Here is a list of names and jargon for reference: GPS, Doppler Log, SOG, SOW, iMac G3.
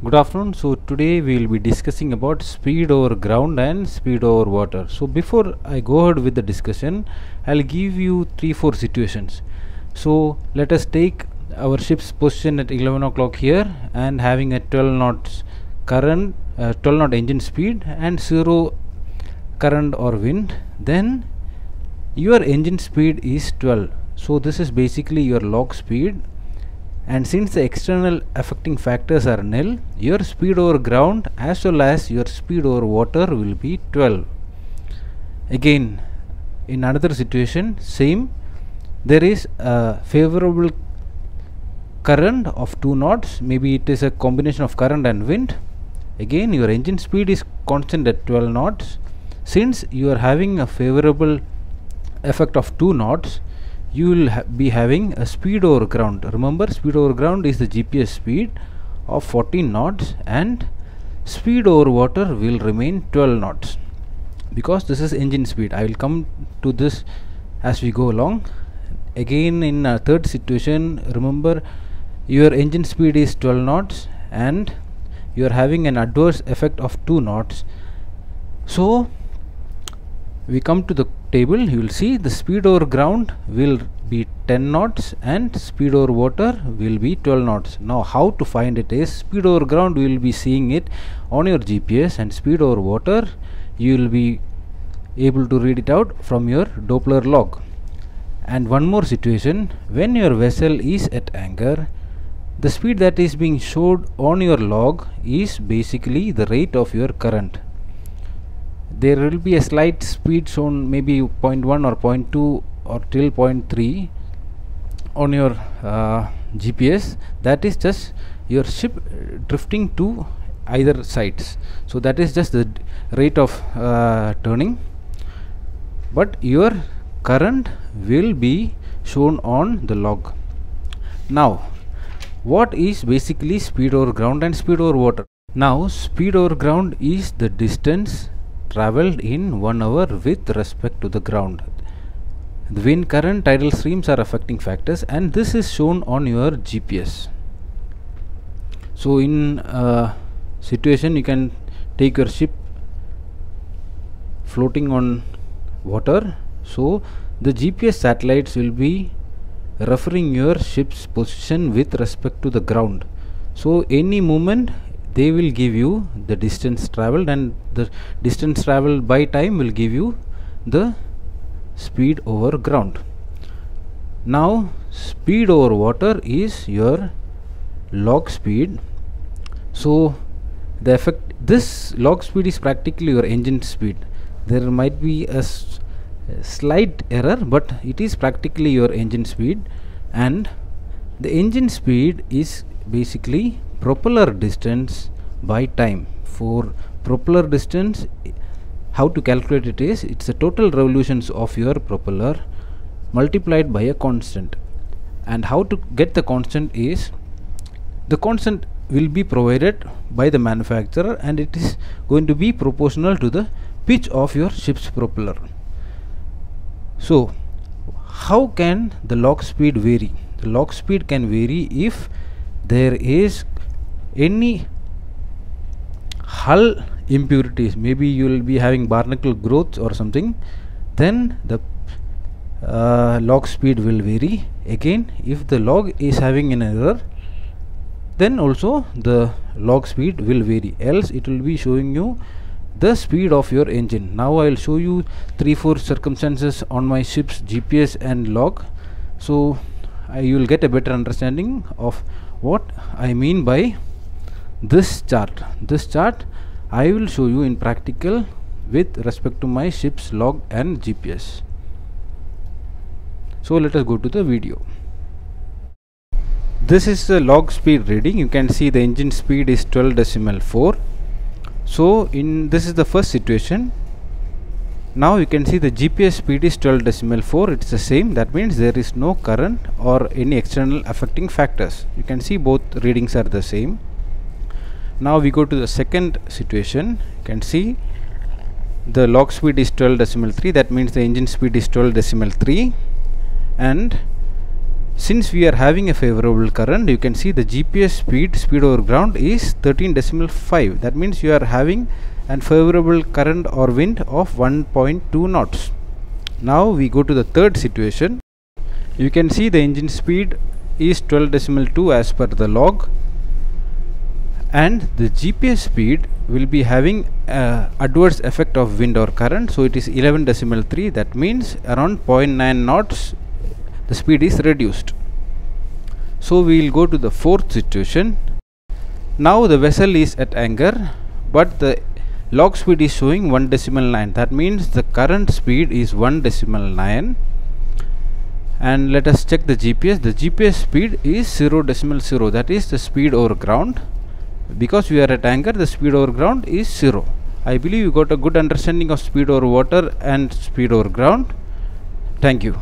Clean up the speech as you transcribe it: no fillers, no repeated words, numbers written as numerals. Good afternoon. So today we will be discussing about speed over ground and speed over water. So before I go ahead with the discussion, I'll give you 3-4 situations. So let us take our ship's position at 11 o'clock here and having a 12 knots current, 12 knot engine speed and 0 current or wind. Then your engine speed is 12. So this is basically your log speed. And since the external affecting factors are nil, your speed over ground as well as your speed over water will be 12. Again, in another situation, same, there is a favorable current of 2 knots, maybe it is a combination of current and wind. Again, your engine speed is constant at 12 knots. Since you are having a favorable effect of 2 knots, you will be having a speed over ground. Remember, speed over ground is the GPS speed of 14 knots and speed over water will remain 12 knots because this is engine speed. I will come to this as we go along. Again, in a third situation, remember your engine speed is 12 knots and you are having an adverse effect of 2 knots. So we come to the table, you will see the speed over ground will be 10 knots and speed over water will be 12 knots. Now how to find it is, speed over ground you will be seeing it on your GPS and speed over water you will be able to read it out from your Doppler log. And one more situation, when your vessel is at anchor, the speed that is being showed on your log is basically the rate of your current. There will be a slight speed shown, maybe 0.1 or 0.2 or till 0.3 on your GPS. That is just your ship drifting to either sides. So that is just the rate of turning. But your current will be shown on the log. Now, what is basically speed over ground and speed over water? Now, speed over ground is the distance traveled in 1 hour with respect to the ground. The wind, current, tidal streams are affecting factors and this is shown on your GPS. So in situation you can take your ship floating on water. So the GPS satellites will be referring your ship's position with respect to the ground. So any movement they will give you the distance traveled and the distance traveled by time will give you the speed over ground. Now speed over water is your log speed. So the effect, this log speed is practically your engine speed. There might be a slight error but it is practically your engine speed and the engine speed is basically propeller distance by time. For propeller distance, how to calculate it is, it's the total revolutions of your propeller multiplied by a constant, and how to get the constant is, the constant will be provided by the manufacturer and it is going to be proportional to the pitch of your ship's propeller. So how can the log speed vary? The log speed can vary if there is any hull impurities, maybe you will be having barnacle growth or something, then the log speed will vary. Again, if the log is having an error, then also the log speed will vary, else it will be showing you the speed of your engine. Now I will show you 3-4 circumstances on my ship's GPS and log, so you will get a better understanding of what I mean by this chart. This chart I will show you in practical with respect to my ship's log and GPS. So let us go to the video. This is the log speed reading. You can see the engine speed is 12.4. So in this is the first situation. Now you can see the GPS speed is 12.4, it's the same, that means there is no current or any external affecting factors. You can see both readings are the same. Now we go to the second situation, you can see the log speed is 12.3, that means the engine speed is 12.3 and Since we are having a favorable current, you can see the GPS speed over ground is 13.5. That means you are having an favorable current or wind of 1.2 knots. Now we go to the third situation. You can see the engine speed is 12.2 as per the log, and the GPS speed will be having adverse effect of wind or current, so it is 11.3. that means around 0.9 knots the speed is reduced. So we will go to the fourth situation. Now the vessel is at anchor, but the log speed is showing 1.9. that means the current speed is 1.9, and let us check the GPS. The GPS speed is 0.0, that is the speed over ground. Because we are at anchor, the speed over ground is 0. I believe you got a good understanding of speed over water and speed over ground. Thank you.